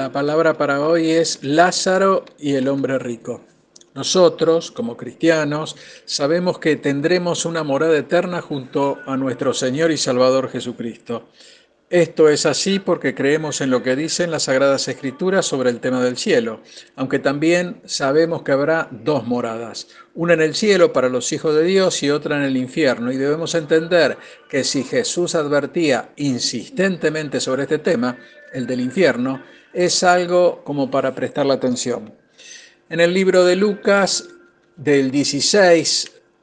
La palabra para hoy es Lázaro y el hombre rico. Nosotros, como cristianos, sabemos que tendremos una morada eterna junto a nuestro Señor y Salvador Jesucristo. Esto es así porque creemos en lo que dicen las Sagradas Escrituras sobre el tema del cielo, aunque también sabemos que habrá dos moradas, una en el cielo para los hijos de Dios y otra en el infierno, y debemos entender que si Jesús advertía insistentemente sobre este tema, el del infierno, es algo como para prestarle atención. En el libro de Lucas,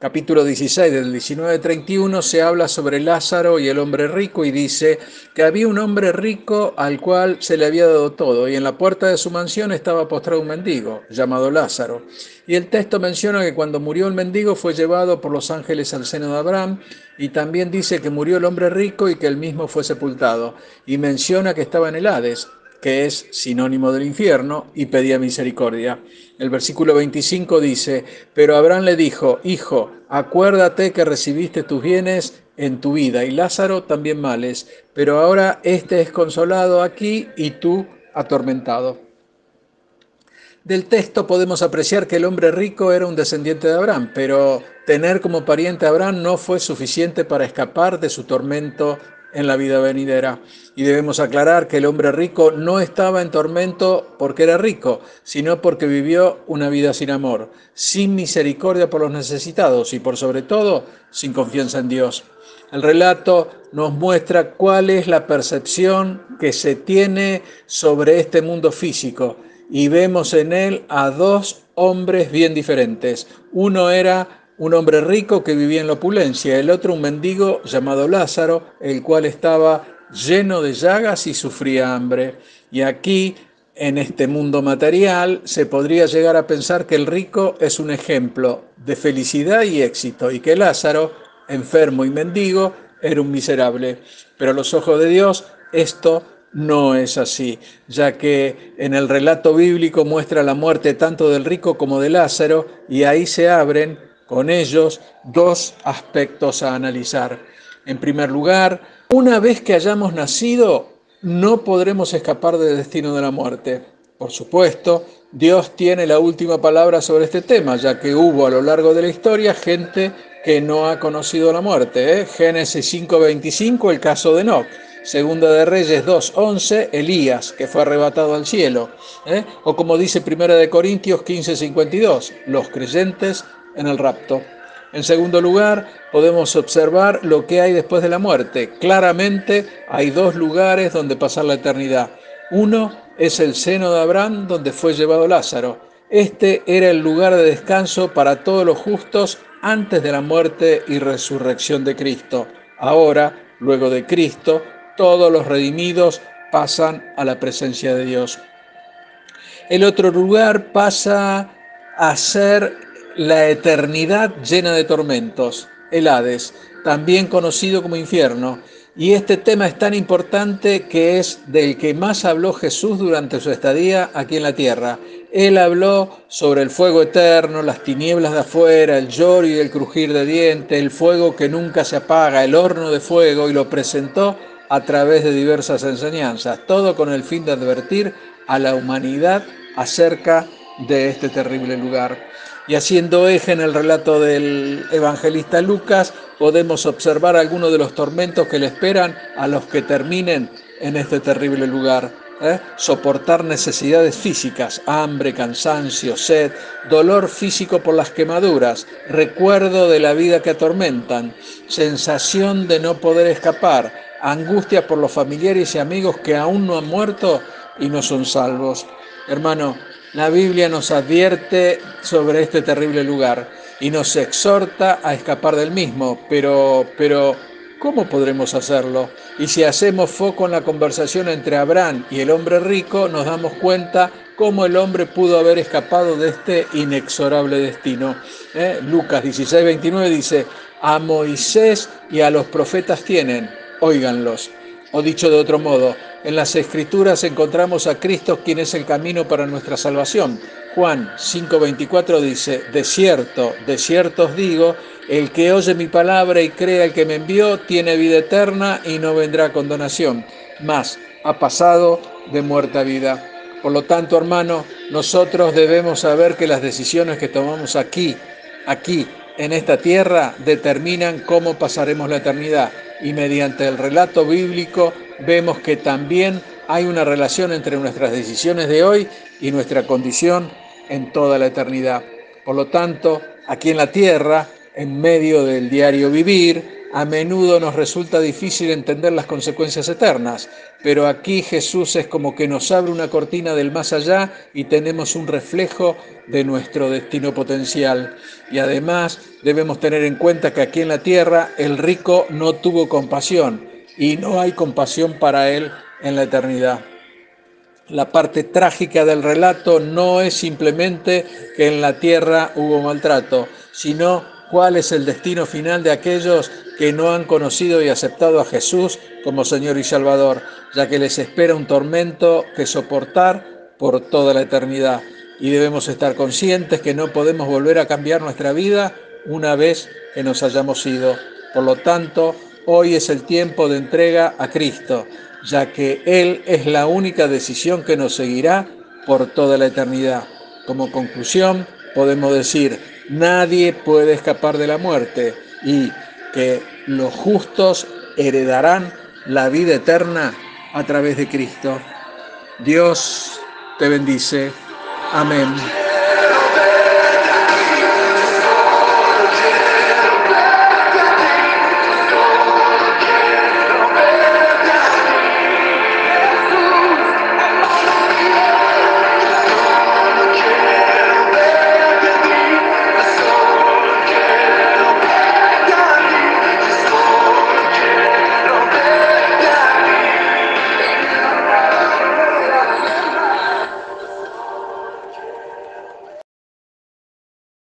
capítulo 16, del 19:31, se habla sobre Lázaro y el hombre rico y dice que había un hombre rico al cual se le había dado todo y en la puerta de su mansión estaba postrado un mendigo llamado Lázaro. Y el texto menciona que cuando murió el mendigo fue llevado por los ángeles al seno de Abraham y también dice que murió el hombre rico y que él mismo fue sepultado y menciona que estaba en el Hades, que es sinónimo del infierno, y pedía misericordia. El versículo 25 dice, pero Abraham le dijo, hijo, acuérdate que recibiste tus bienes en tu vida, y Lázaro también males, pero ahora éste es consolado aquí y tú atormentado. Del texto podemos apreciar que el hombre rico era un descendiente de Abraham, pero tener como pariente a Abraham no fue suficiente para escapar de su tormento en la vida venidera. Y debemos aclarar que el hombre rico no estaba en tormento porque era rico, sino porque vivió una vida sin amor, sin misericordia por los necesitados y por sobre todo sin confianza en Dios. El relato nos muestra cuál es la percepción que se tiene sobre este mundo físico y vemos en él a dos hombres bien diferentes. Uno era un hombre rico que vivía en la opulencia, el otro un mendigo llamado Lázaro, el cual estaba lleno de llagas y sufría hambre. Y aquí, en este mundo material, se podría llegar a pensar que el rico es un ejemplo de felicidad y éxito, y que Lázaro, enfermo y mendigo, era un miserable. Pero a los ojos de Dios, esto no es así, ya que en el relato bíblico muestra la muerte tanto del rico como de Lázaro, y ahí se abren con ellos dos aspectos a analizar. En primer lugar, una vez que hayamos nacido, no podremos escapar del destino de la muerte. Por supuesto, Dios tiene la última palabra sobre este tema, ya que hubo a lo largo de la historia gente que no ha conocido la muerte. Génesis 5:25, el caso de Noé. Segunda de Reyes 2:11, Elías, que fue arrebatado al cielo. O como dice Primera de Corintios 15:52, los creyentes en el rapto. En segundo lugar, podemos observar lo que hay después de la muerte. Claramente hay dos lugares donde pasar la eternidad. Uno es el seno de Abraham, donde fue llevado Lázaro. Este era el lugar de descanso para todos los justos antes de la muerte y resurrección de Cristo. Ahora, luego de Cristo, todos los redimidos pasan a la presencia de Dios. El otro lugar pasa a ser la eternidad llena de tormentos, el Hades, también conocido como infierno. Y este tema es tan importante que es del que más habló Jesús durante su estadía aquí en la tierra. Él habló sobre el fuego eterno, las tinieblas de afuera, el lloro y el crujir de dientes, el fuego que nunca se apaga, el horno de fuego, y lo presentó a través de diversas enseñanzas, todo con el fin de advertir a la humanidad acerca de este terrible lugar. Y haciendo eje en el relato del evangelista Lucas, podemos observar algunos de los tormentos que le esperan a los que terminen en este terrible lugar. Soportar necesidades físicas, hambre, cansancio, sed, dolor físico por las quemaduras, recuerdo de la vida que atormentan, sensación de no poder escapar, angustia por los familiares y amigos que aún no han muerto y no son salvos. Hermano, la Biblia nos advierte sobre este terrible lugar y nos exhorta a escapar del mismo, pero ¿cómo podremos hacerlo? Y si hacemos foco en la conversación entre Abraham y el hombre rico, nos damos cuenta cómo el hombre pudo haber escapado de este inexorable destino. Lucas 16:29 dice, a Moisés y a los profetas tienen, óiganlos. O dicho de otro modo, en las Escrituras encontramos a Cristo, quien es el camino para nuestra salvación. Juan 5:24 dice, de cierto os digo, el que oye mi palabra y cree al que me envió, tiene vida eterna y no vendrá condenación, mas ha pasado de muerte a vida. Por lo tanto, hermano, nosotros debemos saber que las decisiones que tomamos aquí, en esta tierra, determinan cómo pasaremos la eternidad. Y mediante el relato bíblico vemos que también hay una relación entre nuestras decisiones de hoy y nuestra condición en toda la eternidad. Por lo tanto, aquí en la tierra, en medio del diario vivir, a menudo nos resulta difícil entender las consecuencias eternas, pero aquí Jesús es como que nos abre una cortina del más allá y tenemos un reflejo de nuestro destino potencial. Y además debemos tener en cuenta que aquí en la tierra el rico no tuvo compasión y no hay compasión para él en la eternidad. La parte trágica del relato no es simplemente que en la tierra hubo maltrato, sino cuál es el destino final de aquellos que no han conocido y aceptado a Jesús como Señor y Salvador, ya que les espera un tormento que soportar por toda la eternidad. Y debemos estar conscientes que no podemos volver a cambiar nuestra vida una vez que nos hayamos ido. Por lo tanto, hoy es el tiempo de entrega a Cristo, ya que Él es la única decisión que nos seguirá por toda la eternidad. Como conclusión, podemos decir, nadie puede escapar de la muerte y que los justos heredarán la vida eterna a través de Cristo. Dios te bendice. Amén.